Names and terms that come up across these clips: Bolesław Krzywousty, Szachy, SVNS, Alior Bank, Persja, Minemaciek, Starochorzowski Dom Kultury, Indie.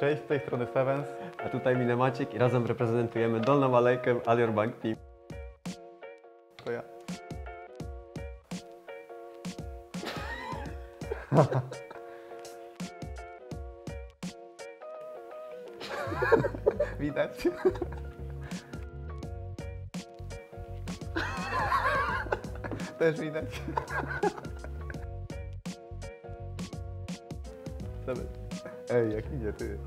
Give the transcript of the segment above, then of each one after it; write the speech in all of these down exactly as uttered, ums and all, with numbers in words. Cześć, z tej strony S V N S, a tutaj Minemaciek i razem reprezentujemy Dolną Alejkę Alior Bank Team. To ja. Widać? Też widać. Ej, jak idzie ty?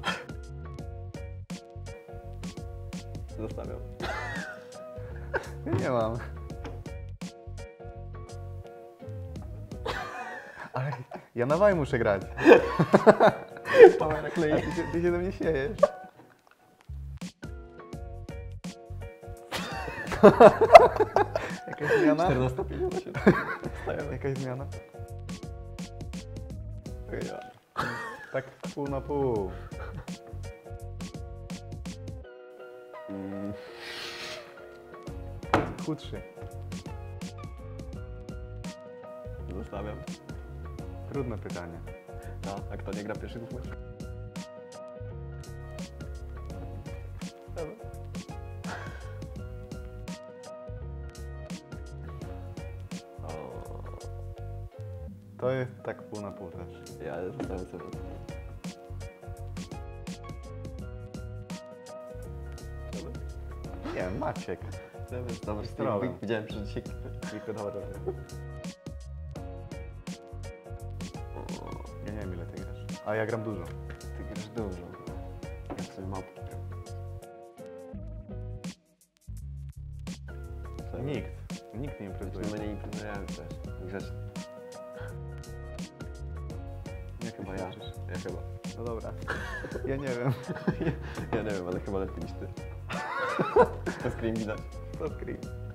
Zostawiam. Nie mam. Ale ja na waj muszę grać. Power klej. Ty, ty się do mnie śmiejesz. Jakaś zmiana? czternaście pięćdziesiąt. Jakaś zmiana? Tak pół na pół. Chudszy. Zostawiam. Trudne pytanie. No, a kto nie gra pierwszy w mecz? To jest tak pół na pół też. Ja zostawiam sobie. Nie, Maciek. Dobra, strony. Widziałem, że dzisiaj tylko dobra. Ja nie wiem, ile ty grasz. A ja gram dużo. Ty grasz dużo. Ja sobie małpki gram. Nikt. Nikt nie imprezuje. My nie imprezujemy też. Grzecznie. Ja chyba ja. Ja chyba. No dobra. Ja nie wiem. Ja, ja nie wiem, ale chyba lepiej niż ty. To screen widać. To screen.